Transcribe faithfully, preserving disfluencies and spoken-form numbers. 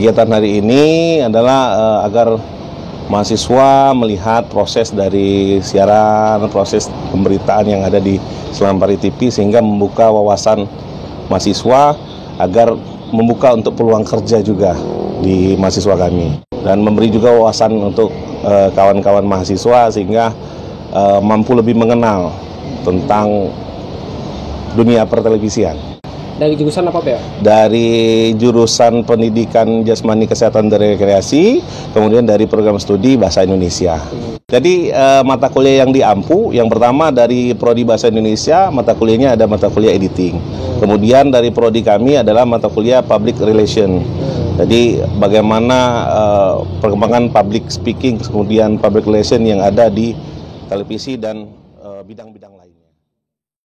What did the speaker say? Kegiatan hari ini adalah uh, agar mahasiswa melihat proses dari siaran, proses pemberitaan yang ada di Selampari T V, sehingga membuka wawasan mahasiswa agar membuka untuk peluang kerja juga di mahasiswa kami, dan memberi juga wawasan untuk kawan-kawan uh, mahasiswa sehingga uh, mampu lebih mengenal tentang dunia pertelevisian. Dari jurusan apa, Pak? Dari jurusan pendidikan jasmani, kesehatan, dan rekreasi, kemudian dari program studi bahasa Indonesia. Hmm. Jadi eh, mata kuliah yang diampu, yang pertama dari prodi bahasa Indonesia, mata kuliahnya ada mata kuliah editing. Hmm. Kemudian dari prodi kami adalah mata kuliah public relation. Hmm. Jadi bagaimana eh, perkembangan public speaking, kemudian public relation yang ada di televisi dan bidang-bidang eh, lain.